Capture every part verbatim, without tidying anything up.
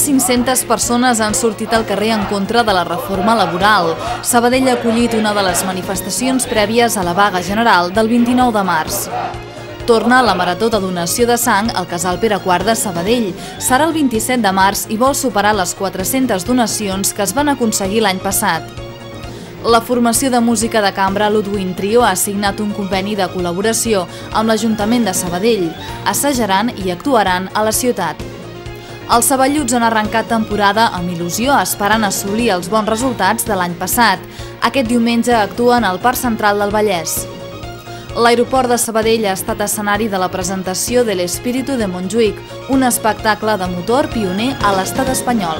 mil cinc-centes persones han sortit al carrer en contra de la reforma laboral. Sabadell ha acollit una de les manifestacions prèvies a la vaga general del vint-i-nou de març. Torna la Marató de Donació de Sang al casal Pere quart de Sabadell. Serà el vint-i-set de març i vol superar les quatre-centes donacions que es van aconseguir l'any passat. La formació de música de cambra Ludwig Trio ha signat un conveni de col·laboració amb l'Ajuntament de Sabadell. Assajaran i actuaran a la ciutat. Els saballuts han arrencat temporada amb il·lusió, esperant assolir els bons resultats de l'any passat. Aquest diumenge actuen al Parc Central del Vallès. L'aeroport de Sabadell ha estat escenari de la presentació de l'Espíritu de Montjuïc, un espectacle de motor pioner a l'estat espanyol.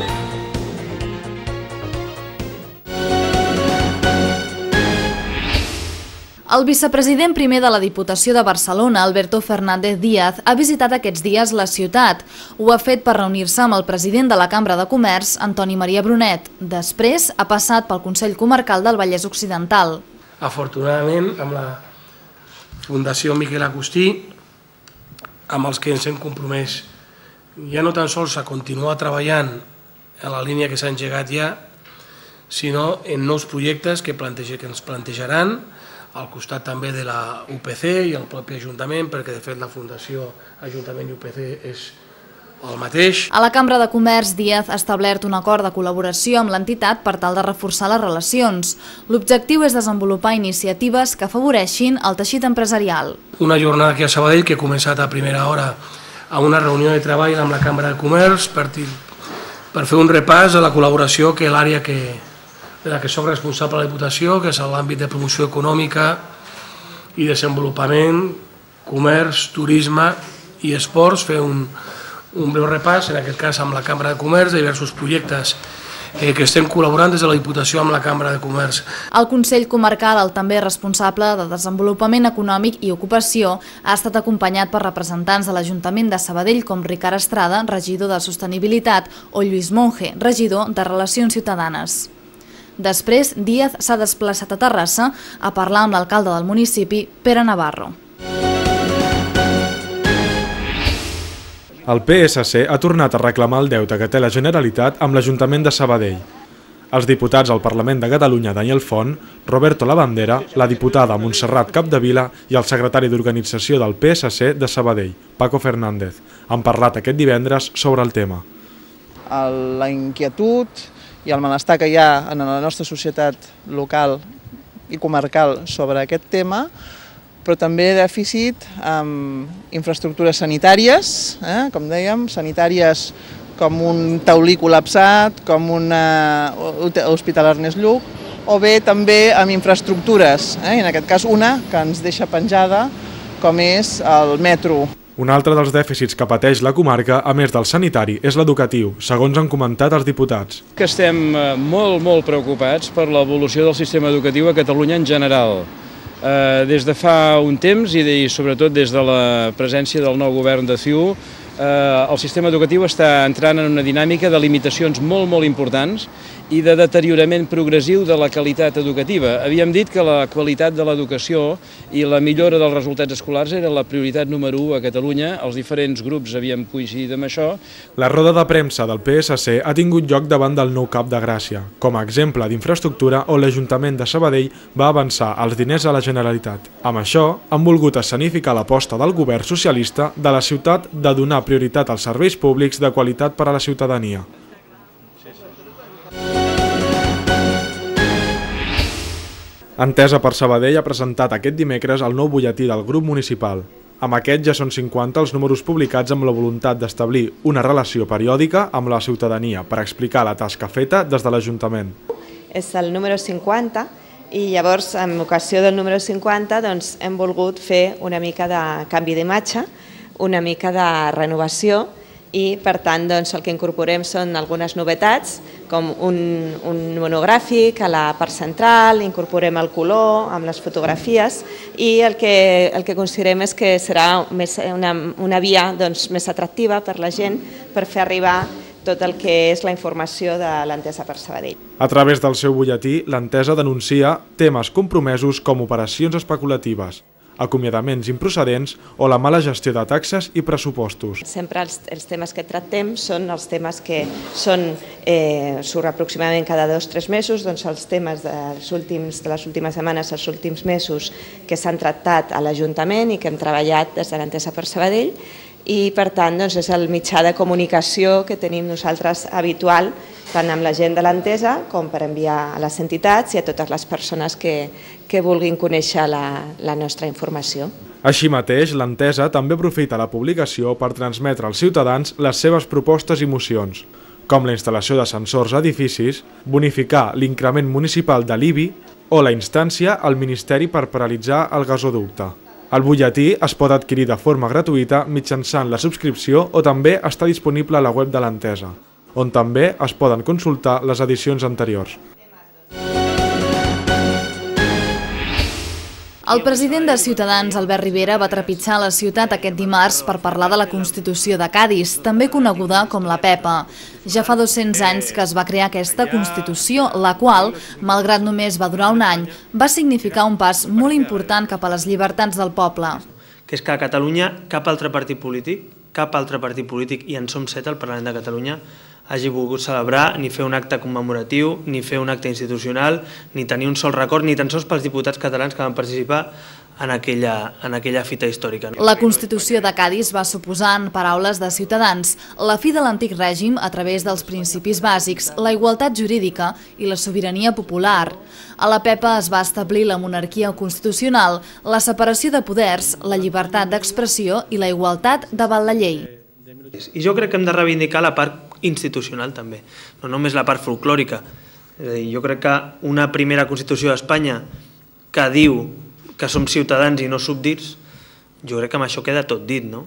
El vicepresident primer de la Diputació de Barcelona, Alberto Fernández Díaz, ha visitat aquests dies la ciutat. Ho ha fet per reunir-se amb el president de la Cambra de Comerç, Antoni Maria Brunet. Després ha passat pel Consell Comarcal del Vallès Occidental. Afortunadament, amb la Fundació Miquel Agustí, amb els que ens hem compromès, ja no tan sols a continuar treballant en la línia que s'ha engegat ja, sinó en nous projectes que ens plantejaran, al costat també de la U P C i el propi Ajuntament, perquè de fet la Fundació Ajuntament i U P C és el mateix. A la Cambra de Comerç, Díaz ha establert un acord de col·laboració amb l'entitat per tal de reforçar les relacions. L'objectiu és desenvolupar iniciatives que afavoreixin el teixit empresarial. Una jornada aquí a Sabadell que ha començat a primera hora a una reunió de treball amb la Cambra de Comerç per fer un repàs a la col·laboració que l'àrea que... de la que soc responsable de la Diputació, que és l'àmbit de promoció econòmica i desenvolupament, comerç, turisme i esports, fer un, un breu repàs, en aquest cas amb la Cambra de Comerç, de diversos projectes eh, que estem col·laborant des de la Diputació amb la Cambra de Comerç. El Consell Comarcal, el també responsable de Desenvolupament Econòmic i Ocupació, ha estat acompanyat per representants de l'Ajuntament de Sabadell com Ricard Estrada, regidor de Sostenibilitat, o Lluís Monge, regidor de Relacions Ciutadanes. Després, Díaz s'ha desplaçat a Terrassa a parlar amb l'alcalde del municipi, Pere Navarro. El P S C ha tornat a reclamar el deute que té la Generalitat amb l'Ajuntament de Sabadell. Els diputats al Parlament de Catalunya Daniel Font, Roberto Lavandera, la diputada Montserrat Capdevila i el secretari d'Organització del P S C de Sabadell, Paco Fernández, han parlat aquest divendres sobre el tema. La inquietud i el malestar que hi ha en la nostra societat local i comarcal sobre aquest tema, però també dèficit en infraestructures sanitàries, eh, com dèiem, sanitàries com un taulí col·lapsat, com un hospital Ernest Lluch, o bé també amb infraestructures, eh, en aquest cas una que ens deixa penjada, com és el metro. Un altre dels dèficits que pateix la comarca, a més del sanitari, és l'educatiu, segons han comentat els diputats. Que estem molt, molt preocupats per l'evolució del sistema educatiu a Catalunya en general. Des de fa un temps, i sobretot des de la presència del nou govern de C I U, el sistema educatiu està entrant en una dinàmica de limitacions molt, molt importants i de deteriorament progressiu de la qualitat educativa. Havíem dit que la qualitat de l'educació i la millora dels resultats escolars era la prioritat número u a Catalunya, els diferents grups havíem coincidit amb això. La roda de premsa del P S C ha tingut lloc davant del nou cap de Gràcia, com a exemple d'infraestructura on l'Ajuntament de Sabadell va avançar els diners a la Generalitat. Amb això, han volgut escenificar l'aposta del govern socialista de la ciutat de donar prioritat als serveis públics de qualitat per a la ciutadania. Entesa per Sabadell ha presentat aquest dimecres el nou butlletí del grup municipal. Amb aquest ja són cinquanta els números publicats amb la voluntat d'establir una relació periòdica amb la ciutadania per explicar la tasca feta des de l'Ajuntament. És el número cinquanta i llavors, en ocasió del número cinquanta, doncs, hem volgut fer una mica de canvi d'imatge, una mica de renovació i, per tant, doncs, el que incorporem són algunes novetats, com un, un monogràfic a la part central, incorporem el color amb les fotografies i el que, el que considerem és que serà més, una, una via doncs, més atractiva per la gent per fer arribar tot el que és la informació de l'Entesa per Sabadell. A través del seu butlletí, l'Entesa denuncia temes compromesos com operacions especulatives, acomiadaments improcedents o la mala gestió de taxes i pressupostos. Sempre els, els temes que tractem són els temes que són, eh, surt aproximadament cada dos o tres mesos, doncs els temes dels últims, de les últimes setmanes, els últims mesos que s'han tractat a l'Ajuntament i que hem treballat des de l'Entesa per Sabadell, i per tant doncs, és el mitjà de comunicació que tenim nosaltres habitual tant amb la gent de l'Entesa com per enviar a les entitats i a totes les persones que, que vulguin conèixer la, la nostra informació. Així mateix, l'Entesa també aprofita la publicació per transmetre als ciutadans les seves propostes i mocions, com la instal·lació de sensors a edificis, bonificar l'increment municipal de l'I B I o la instància al Ministeri per paralitzar el gasoducte. El butlletí es pot adquirir de forma gratuïta mitjançant la subscripció o també està disponible a la web de l'Entesa, on també es poden consultar les edicions anteriors. El president de Ciutadans, Albert Rivera, va trepitjar la ciutat aquest dimarts per parlar de la Constitució de Cadis, també coneguda com la PEPA. Ja fa dos-cents anys que es va crear aquesta Constitució, la qual, malgrat només va durar un any, va significar un pas molt important cap a les llibertats del poble. Que és que a Catalunya cap altre partit polític, cap altre partit polític, i en som set al Parlament de Catalunya, hagi volgut celebrar, ni fer un acte commemoratiu, ni fer un acte institucional, ni tenir un sol record, ni tan sols pels diputats catalans que van participar en aquella, en aquella fita històrica. La Constitució de Cadis va suposar, en paraules de Ciutadans, la fi de l'antic règim a través dels principis bàsics, la igualtat jurídica i la sobirania popular. A la PEPA es va establir la monarquia constitucional, la separació de poders, la llibertat d'expressió i la igualtat davant la llei. I jo crec que hem de reivindicar la part institucional també, no només la part folclòrica. És a dir, jo crec que una primera Constitució d'Espanya que diu que som ciutadans i no súbdits, jo crec que amb això queda tot dit, no?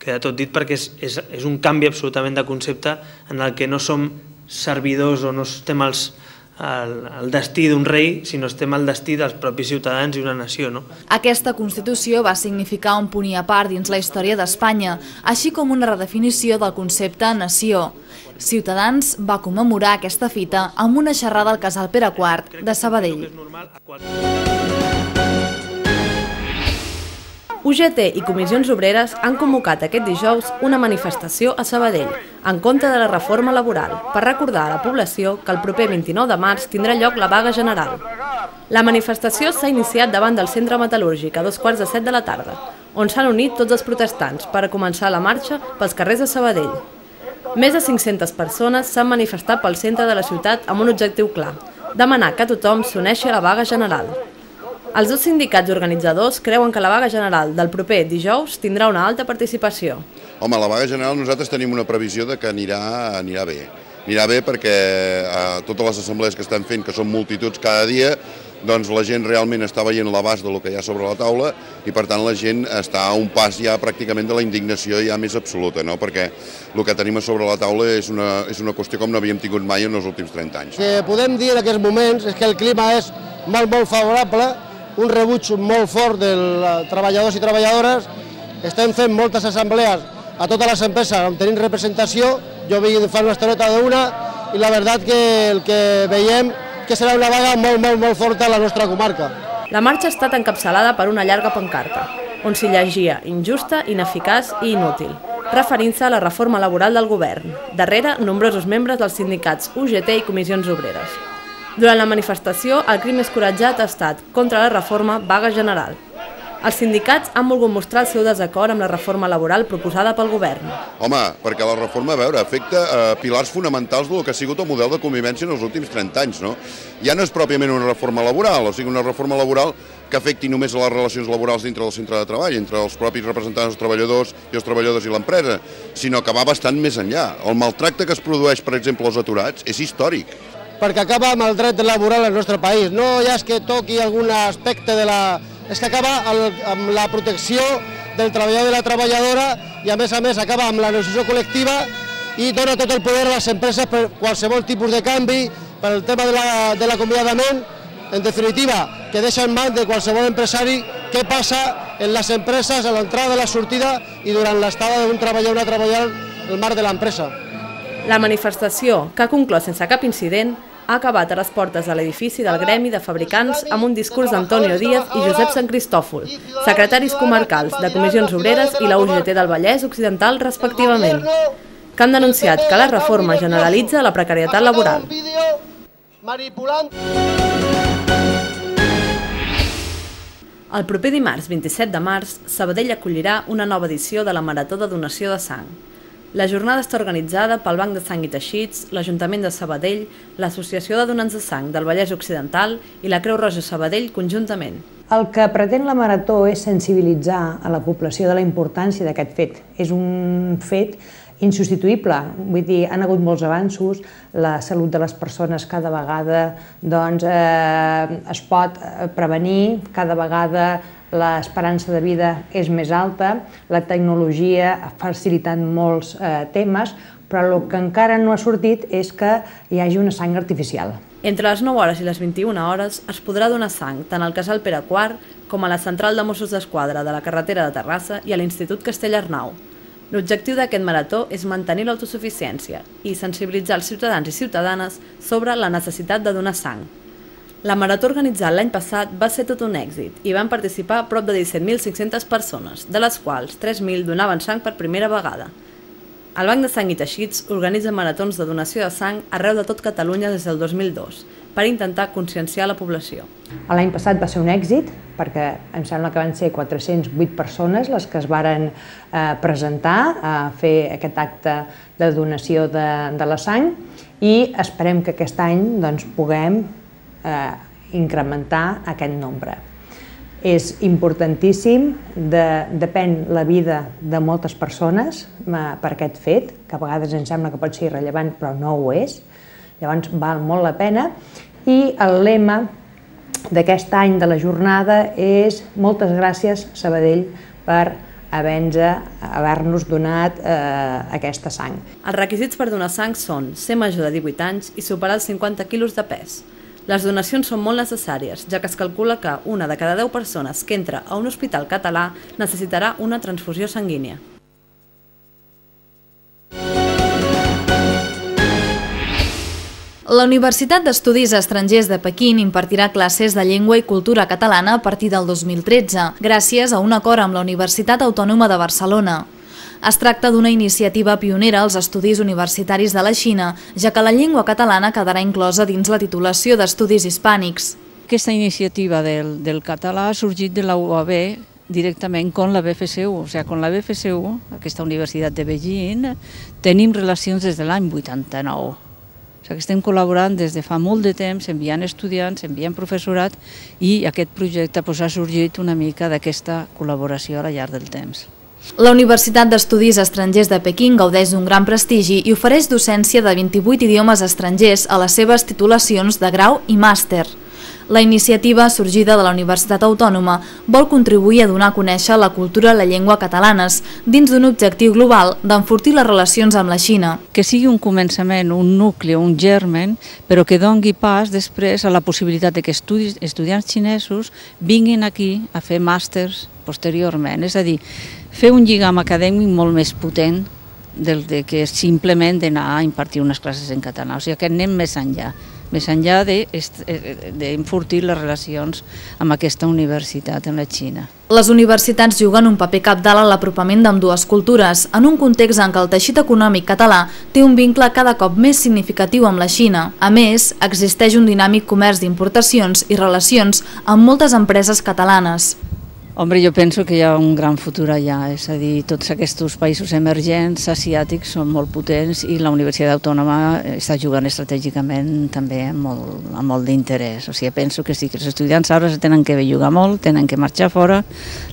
Queda tot dit perquè és, és, és un canvi absolutament de concepte en el que no som servidors o no estem els El, el destí d'un rei, sinó estem al destí dels propis ciutadans i una nació, no? Aquesta Constitució va significar un punt i a part dins la història d'Espanya, així com una redefinició del concepte nació. Ciutadans va commemorar aquesta fita amb una xerrada al Casal Pere quart de Sabadell. U G T i Comissions Obreres han convocat aquest dijous una manifestació a Sabadell en contra de la reforma laboral per recordar a la població que el proper vint-i-nou de març tindrà lloc la vaga general. La manifestació s'ha iniciat davant del centre metal·lúrgic a dos quarts de set de la tarda, on s'han unit tots els protestants per a començar la marxa pels carrers de Sabadell. Més de cinc-centes persones s'han manifestat pel centre de la ciutat amb un objectiu clar: demanar que tothom s'uneixi a la vaga general. Els dos sindicats organitzadors creuen que la vaga general del proper dijous tindrà una alta participació. Home, la vaga general nosaltres tenim una previsió de que anirà, anirà bé. Anirà bé perquè a totes les assemblees que estan fent, que són multituds cada dia, doncs la gent realment està veient l'abast del que hi ha sobre la taula i per tant la gent està a un pas ja pràcticament de la indignació ja més absoluta, no? Perquè el que tenim a sobre la taula és una, és una qüestió com no havíem tingut mai en els últims trenta anys. El que podem dir en aquests moments és que el clima és molt, molt favorable, un rebuig molt fort dels treballadors i treballadores. Estem fent moltes assemblees a totes les empreses on tenim representació. Jo vinc de fer una estoneta d'una i la veritat que el que veiem que serà una vaga molt, molt, molt forta a la nostra comarca. La marxa ha estat encapçalada per una llarga pancarta, on s'hi llegia injusta, ineficaç i inútil, referint-se a la reforma laboral del govern, darrere nombrosos membres dels sindicats U G T i Comissions Obreres. Durant la manifestació, el crim més coratjat ha estat contra la reforma vaga general. Els sindicats han volgut mostrar el seu desacord amb la reforma laboral proposada pel govern. Home, perquè la reforma, a veure, afecta eh, pilars fonamentals del que ha sigut el model de convivència en els últims trenta anys, no? Ja no és pròpiament una reforma laboral, o sigui, una reforma laboral que afecti només a les relacions laborals dintre del centre de treball, entre els propis representants dels treballadors i els treballadors i l'empresa, sinó que va bastant més enllà. El maltracte que es produeix, per exemple, als aturats és històric, perquè acaba amb el dret laboral al nostre país. No ja és que toqui algun aspecte de la... És que acaba amb la protecció del treballador i la treballadora i, a més a més, acaba amb la negociació col·lectiva i dona tot el poder a les empreses per qualsevol tipus de canvi, per el tema de l'acomiadament. En definitiva, que deixa en mans de qualsevol empresari què passa en les empreses a l'entrada, a la sortida i durant l'estada d'un treballador o una treballadora al marc de l'empresa. La manifestació, que ha conclòs sense cap incident, ha acabat a les portes de l'edifici del Gremi de Fabricants amb un discurs d'Antonio Díaz i Josep Sant Cristòfol, secretaris comarcals de Comissions Obreres i la U G T del Vallès Occidental, respectivament, que han denunciat que la reforma generalitza la precarietat laboral. El proper dimarts vint-i-set de març, Sabadell acollirà una nova edició de la Marató de Donació de Sang. La jornada està organitzada pel Banc de Sang i Teixits, l'Ajuntament de Sabadell, l'Associació de Donants de Sang del Vallès Occidental i la Creu Roja Sabadell conjuntament. El que pretén la Marató és sensibilitzar a la població de la importància d'aquest fet. És un fet insubstituïble, vull dir, han hagut molts avanços, la salut de les persones cada vegada doncs, eh, es pot prevenir, cada vegada l'esperança de vida és més alta, la tecnologia ha facilitat molts eh, temes, però el que encara no ha sortit és que hi hagi una sang artificial. Entre les nou hores i les vint-i-una hores es podrà donar sang tant al casal Pere quart com a la central de Mossos d'Esquadra de la carretera de Terrassa i a l'Institut Castellarnau. L'objectiu d'aquest marató és mantenir l'autosuficiència i sensibilitzar els ciutadans i ciutadanes sobre la necessitat de donar sang. La marató organitzada l'any passat va ser tot un èxit i van participar a prop de disset mil cinc-centes persones, de les quals tres mil donaven sang per primera vegada. El Banc de Sang i Teixits organitza maratons de donació de sang arreu de tot Catalunya des del dos mil dos per intentar conscienciar la població. L'any passat va ser un èxit perquè em sembla que van ser quatre-centes vuit persones les que es varen eh, presentar a fer aquest acte de donació de, de la sang i esperem que aquest any doncs, puguem eh, incrementar aquest nombre. És importantíssim, de, depèn la vida de moltes persones per aquest fet, que a vegades ens sembla que pot ser irrellevant però no ho és, llavors val molt la pena i el lema d'aquest any de la jornada és moltes gràcies Sabadell per haver-nos donat eh, aquesta sang. Els requisits per donar sang són ser major de divuit anys i superar els cinquanta quilos de pes. Les donacions són molt necessàries, ja que es calcula que una de cada deu persones que entra a un hospital català necessitarà una transfusió sanguínia. La Universitat d'Estudis Estrangers de Pequín impartirà classes de llengua i cultura catalana a partir del dos mil tretze, gràcies a un acord amb la Universitat Autònoma de Barcelona. Es tracta d'una iniciativa pionera als estudis universitaris de la Xina, ja que la llengua catalana quedarà inclosa dins la titulació d'Estudis Hispànics. Aquesta iniciativa del, del català ha sorgit de la U A B directament amb la B F S U, o sigui, amb la B F S U, aquesta Universitat de Beijing, tenim relacions des de l'any vuitanta-nou. O sigui, estem col·laborant des de fa molt de temps, enviant estudiants, enviant professorat, i aquest projecte doncs, ha sorgit una mica d'aquesta col·laboració a la llarg del temps. La Universitat d'Estudis Estrangers de Pequín gaudeix d'un gran prestigi i ofereix docència de vint-i-vuit idiomes estrangers a les seves titulacions de grau i màster. La iniciativa, sorgida de la Universitat Autònoma, vol contribuir a donar a conèixer la cultura i la llengua catalanes dins d'un objectiu global d'enfortir les relacions amb la Xina. Que sigui un començament, un nucli, un germen, però que doni pas després a la possibilitat de que estudis, estudiants xinesos vinguin aquí a fer màsters posteriorment. És a dir, fer un lligam acadèmic molt més potent del de que simplement d'anar a impartir unes classes en català. O sigui que anem més enllà, més enllà d'enfortir les relacions amb aquesta universitat en la Xina. Les universitats juguen un paper cabdal en l'apropament d'ambdues cultures, en un context en què el teixit econòmic català té un vincle cada cop més significatiu amb la Xina. A més, existeix un dinàmic comerç d'importacions i relacions amb moltes empreses catalanes. Hombre, jo penso que hi ha un gran futur allà, és a dir, tots aquests països emergents asiàtics són molt potents i la Universitat Autònoma està jugant estratègicament també amb molt, molt d'interès. O sigui, penso que sí, que els estudiants ara se tenen que jugar molt, tenen que marxar fora,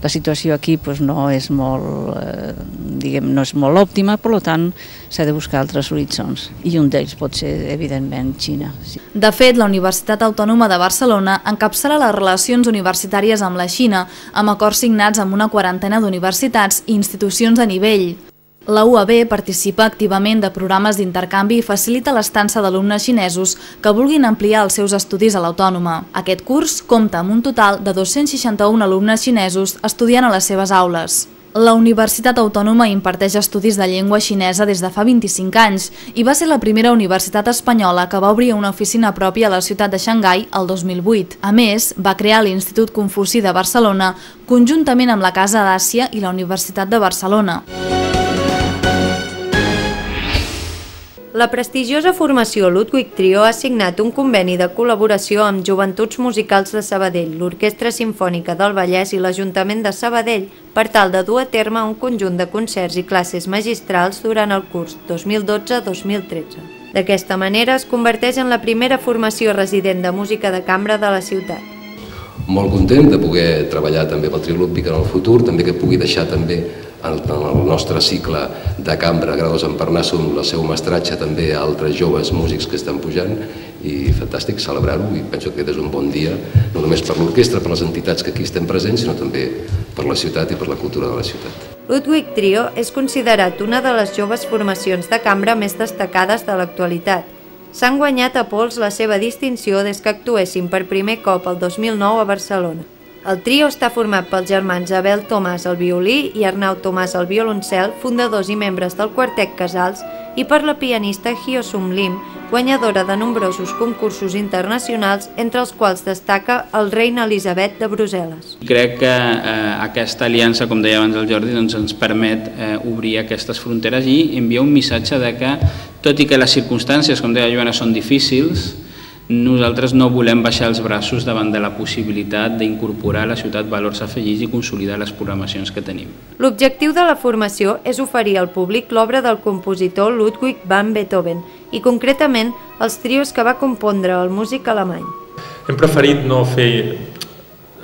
la situació aquí pues, no, és molt, eh, diguem, no és molt òptima, per tant s'ha de buscar altres horitzons i un d'ells pot ser, evidentment, Xina. Sí. De fet, la Universitat Autònoma de Barcelona encapçala les relacions universitàries amb la Xina, amb acords signats amb una quarantena d'universitats i institucions a nivell. La U A B participa activament de programes d'intercanvi i facilita l'estança d'alumnes xinesos que vulguin ampliar els seus estudis a l'Autònoma. Aquest curs compta amb un total de dos-cents seixanta-un alumnes xinesos estudiant a les seves aules. La Universitat Autònoma imparteix estudis de llengua xinesa des de fa vint-i-cinc anys i va ser la primera universitat espanyola que va obrir una oficina pròpia a la ciutat de Xangai el dos mil vuit. A més, va crear l'Institut Confuci de Barcelona conjuntament amb la Casa d'Àsia i la Universitat de Barcelona. La prestigiosa formació Ludwig Trio ha signat un conveni de col·laboració amb Joventuts Musicals de Sabadell, l'Orquestra Simfònica del Vallès i l'Ajuntament de Sabadell per tal de dur a terme un conjunt de concerts i classes magistrals durant el curs dos mil dotze dos mil tretze. D'aquesta manera es converteix en la primera formació resident de música de cambra de la ciutat. Molt content de poder treballar també pel Trio Ludwig en el futur, també que pugui deixar també en el nostre cicle de cambra Grados en Parnassum, el seu mestratge també a altres joves músics que estan pujant, i fantàstic celebrar-ho, i penso que aquest és un bon dia, no només per l'orquestra, per les entitats que aquí estem presents, sinó també per la ciutat i per la cultura de la ciutat. Ludwig Trio és considerat una de les joves formacions de cambra més destacades de l'actualitat. S'han guanyat a pols la seva distinció des que actuessin per primer cop el dos mil nou a Barcelona. El trio està format pels germans Abel Tomàs al violí i Arnau Tomàs al violoncel, fundadors i membres del Quartet Casals, i per la pianista Hyosum Lim, guanyadora de nombrosos concursos internacionals, entre els quals destaca el Reina Elisabet de Brussel·les. Crec que eh, aquesta aliança, com deia abans el Jordi, doncs ens permet eh, obrir aquestes fronteres i enviar un missatge de que, tot i que les circumstàncies, com deia Joana, són difícils, nosaltres no volem baixar els braços davant de la possibilitat d'incorporar a la ciutat valors afegits i consolidar les programacions que tenim. L'objectiu de la formació és oferir al públic l'obra del compositor Ludwig van Beethoven i concretament els trios que va compondre el músic alemany. Hem preferit no fer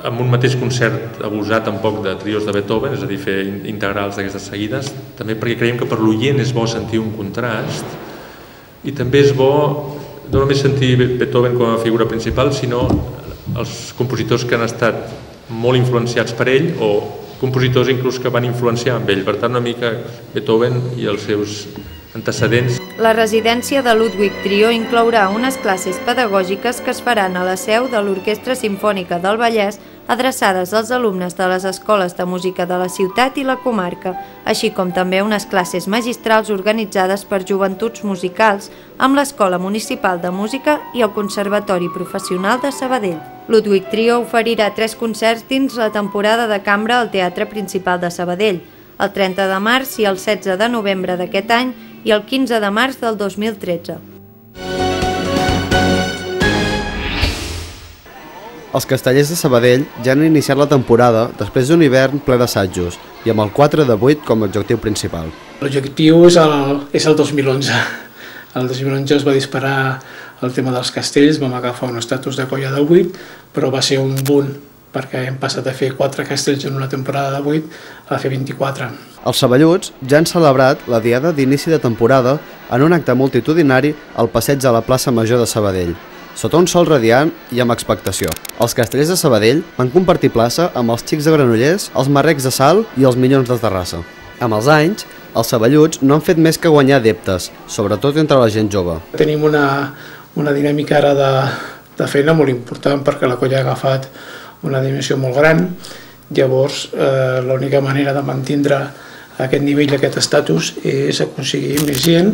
amb un mateix concert abusar tampoc de trios de Beethoven, és a dir, fer integrals d'aquestes seguides, també perquè creiem que per l'oient és bo sentir un contrast i també és bo no només sentir Beethoven com a figura principal, sinó els compositors que han estat molt influenciats per ell o compositors inclús que van influenciar amb ell. Per tant, una mica Beethoven i els seus antecedents. La residència de Ludwig Trio inclourà unes classes pedagògiques que es faran a la seu de l'Orquestra Simfònica del Vallès adreçades als alumnes de les escoles de música de la ciutat i la comarca, així com també unes classes magistrals organitzades per Joventuts Musicals amb l'Escola Municipal de Música i el Conservatori Professional de Sabadell. Ludwig Trio oferirà tres concerts dins la temporada de cambra al Teatre Principal de Sabadell, el trenta de març i el setze de novembre d'aquest any i el quinze de març del dos mil tretze. Els castellers de Sabadell ja han iniciat la temporada després d'un hivern ple d'assajos i amb el quatre de vuit com a objectiu principal. L'objectiu és el, és el dos mil onze. El dos mil onze es va disparar el tema dels castells, vam agafar un estatus de colla de vuit, però va ser un boom perquè hem passat de fer quatre castells en una temporada de vuit a fer vint-i-quatre. Els Saballuts ja han celebrat la diada d'inici de temporada en un acte multitudinari al passeig de la plaça Major de Sabadell, sota un sol radiant i amb expectació. Els castellers de Sabadell van compartir plaça amb els Xics de Granollers, els Marrecs de Salt i els Minyons de Terrassa. Amb els anys, els saballuts no han fet més que guanyar adeptes, sobretot entre la gent jove. Tenim una, una dinàmica ara de, de feina molt important perquè la colla ha agafat una dimensió molt gran. Llavors, eh, l'única manera de mantindre aquest nivell, aquest estatus, és aconseguir més gent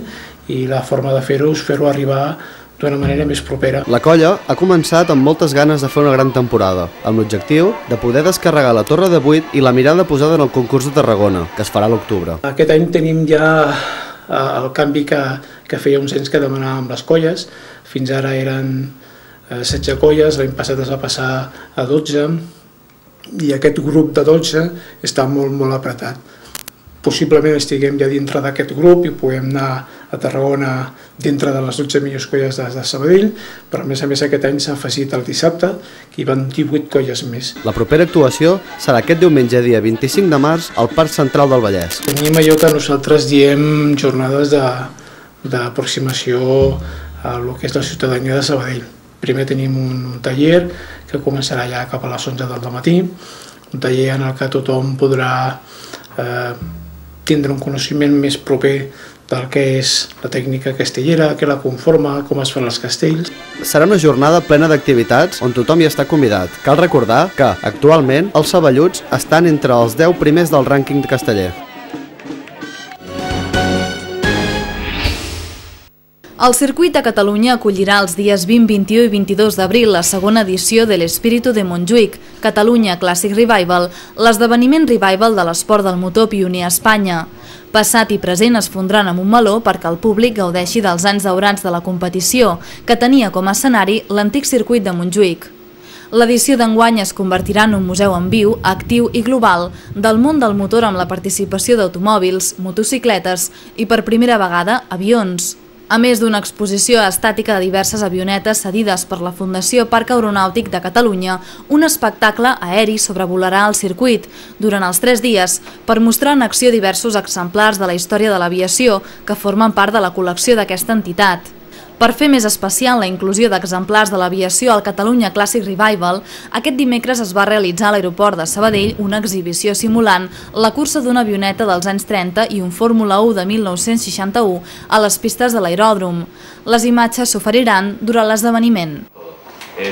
i la forma de fer-ho és fer-ho arribar d'una manera més propera. La colla ha començat amb moltes ganes de fer una gran temporada, amb l'objectiu de poder descarregar la Torre de Vuit i la mirada posada en el concurs de Tarragona, que es farà a l'octubre. Aquest any tenim ja el canvi que, que feia uns anys que demanàvem les colles. Fins ara eren setze colles, l'any passat es va passar a dotze, i aquest grup de dotze està molt, molt apretat. Possiblement estiguem ja dintre d'aquest grup i puguem anar a Tarragona dintre de les dotze millors colles de Sabadell, però a més a més aquest any s'ha afegit el dissabte, que hi van divuit colles més. La propera actuació serà aquest diumenge dia vint-i-cinc de març al Parc Central del Vallès. Tenim allò que nosaltres diem jornades d'aproximació a el que és la ciutadania de Sabadell. Primer tenim un taller que començarà ja cap a les onze del matí, un taller en el que tothom podrà eh, tindre un coneixement més proper del que és la tècnica castellera, què la conforma, com es fan els castells. Serà una jornada plena d'activitats on tothom hi està convidat. Cal recordar que, actualment, els Saballuts estan entre els deu primers del rànquing casteller. El circuit a Catalunya acollirà els dies vint, vint-i-u i vint-i-dos d'abril la segona edició de l'Espíritu de Montjuïc, Catalunya Classic Revival, l'esdeveniment revival de l'esport del motor pioner a Espanya. Passat i present es fondran amb un meló perquè el públic gaudeixi dels anys daurats de la competició, que tenia com a escenari l'antic circuit de Montjuïc. L'edició d'enguany es convertirà en un museu en viu, actiu i global del món del motor amb la participació d'automòbils, motocicletes i, per primera vegada, avions. A més d'una exposició estàtica de diverses avionetes cedides per la Fundació Parc Aeronàutic de Catalunya, un espectacle aeri sobrevolarà el circuit durant els tres dies per mostrar en acció diversos exemplars de la història de l'aviació que formen part de la col·lecció d'aquesta entitat. Per fer més especial la inclusió d'exemplars de l'aviació al Catalunya Classic Revival, aquest dimecres es va realitzar a l'aeroport de Sabadell una exhibició simulant la cursa d'una avioneta dels anys trenta i un Fórmula u de mil nou-cents seixanta-u a les pistes de l'aeròdrom. Les imatges s'oferiran durant l'esdeveniment.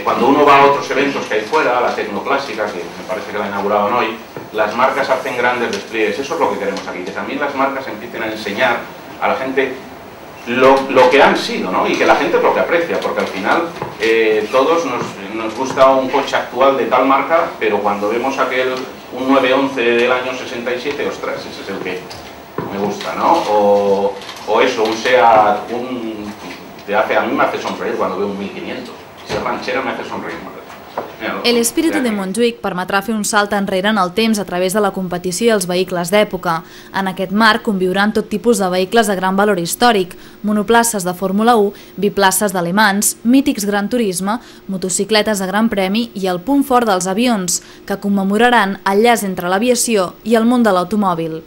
Cuando uno va a otros eventos que hay fuera, la tecnoclásica, que me parece que la inauguraron hoy, las marcas hacen grandes despliegues. Eso es lo que queremos aquí, que también las marcas empiecen a enseñar a la gente Lo, lo que han sido, ¿no? Y que la gente es lo que aprecia, porque al final eh, todos nos, nos gusta un coche actual de tal marca, pero cuando vemos aquel un nueve once del año sesenta y siete, ostras, ese es el que me gusta, ¿no? O, o eso, un SEAT, un, te hace, a mí me hace sonreír cuando veo un mil quinientos, si es ranchera me hace sonreír, ¿no? El Espíritu de Montjuïc permetrà fer un salt enrere en el temps a través de la competició i els vehicles d'època. En aquest marc conviuran tot tipus de vehicles de gran valor històric, monoplaces de Fórmula u, biplaces d'alemans, mítics Gran Turisme, motocicletes de Gran Premi i el punt fort dels avions, que commemoraran el llaç entre l'aviació i el món de l'automòbil.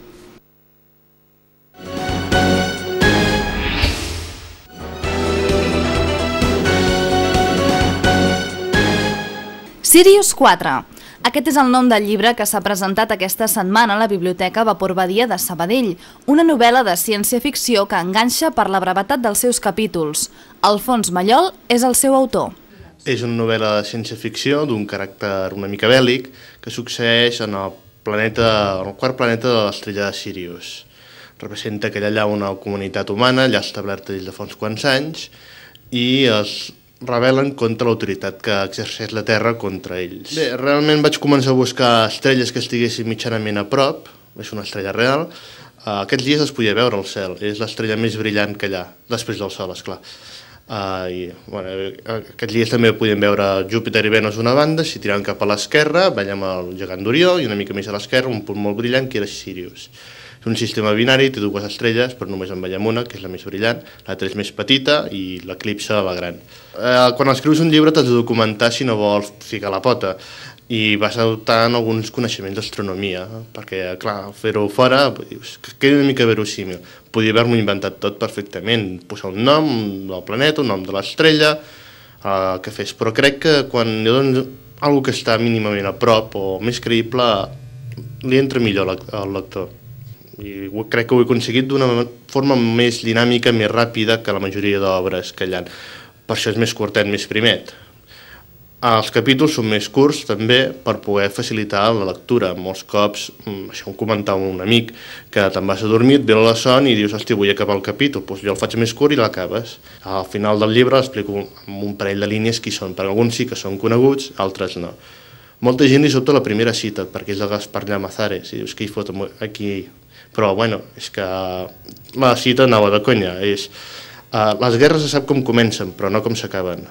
Sirius quatre. Aquest és el nom del llibre que s'ha presentat aquesta setmana a la Biblioteca Vapor-Badia de Sabadell, una novel·la de ciència-ficció que enganxa per la brevetat dels seus capítols. Alfons Mallol és el seu autor. És una novel·la de ciència-ficció d'un caràcter una mica bèl·lic que succeeix en el, planeta, en el quart planeta de l'estrella de Sirius. Representa que allà hi ha una comunitat humana, allà establerta des de fa uns quants anys, i es revelen contra l'autoritat que exerceix la Terra contra ells. Bé, realment vaig començar a buscar estrelles que estiguessin mitjanament a prop, és una estrella real, uh, aquests dies es podia veure al cel, és l'estrella més brillant que hi ha, després del Sol, esclar. Uh, i, bueno, aquests dies també podíem veure Júpiter i Venus d'una banda, si tirant cap a l'esquerra veiem el gegant d'Orió i una mica més a l'esquerra un punt molt brillant que era Sirius. És un sistema binari, té dues estrelles, però només en veiem una, que és la més brillant, l'altra és més petita i l'eclipse la gran. Eh, quan escrius un llibre t'has de documentar si no vols ficar la pota i vas adoptant alguns coneixements d'astronomia, perquè, clar, fer-ho fora, dius, que quedi una mica verosímil. Podia haver-m'ho inventat tot perfectament, posar un nom del planeta, un nom de l'estrella, eh, que fes, però crec que quan hi dones alguna cosa que està mínimament a prop o més creïble, li entra millor al lector. I crec que ho he aconseguit d'una forma més dinàmica, més ràpida que la majoria d'obres que hi ha. Per això és més curtet, més primet. Els capítols són més curts també per poder facilitar la lectura. Molts cops, això ho comentava un amic, que te'n vas a dormir, et ve la son i dius, hòstia, vull acabar el capítol, doncs jo el faig més curt i l'acabes. Al final del llibre explico amb un parell de línies qui són, perquè alguns sí que són coneguts, altres no. Molta gent li sobta la primera cita, perquè és de Gaspar Llamazares, i dius, què hi fot aquí? Però, bueno, és que la cita anava de conya, és... Uh, les guerres se sap com comencen, però no com s'acaben.